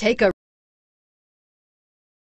Take a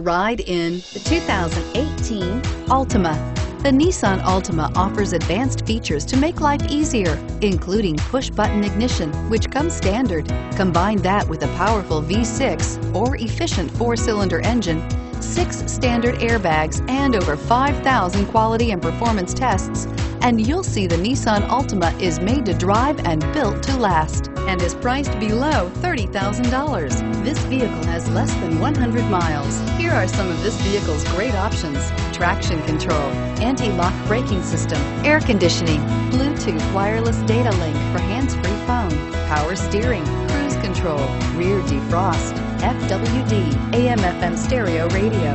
ride in the 2018 Altima. The Nissan Altima offers advanced features to make life easier, including push-button ignition, which comes standard. Combine that with a powerful V6 or efficient four-cylinder engine, 6 standard airbags, and over 5,000 quality and performance tests, and you'll see the Nissan Altima is made to drive and built to last, and is priced below $30,000. This vehicle has less than 100 miles. Here are some of this vehicle's great options: traction control, anti-lock braking system, air conditioning, Bluetooth wireless data link for hands-free phone, power steering, cruise control, rear defrost, FWD, AM/FM stereo radio,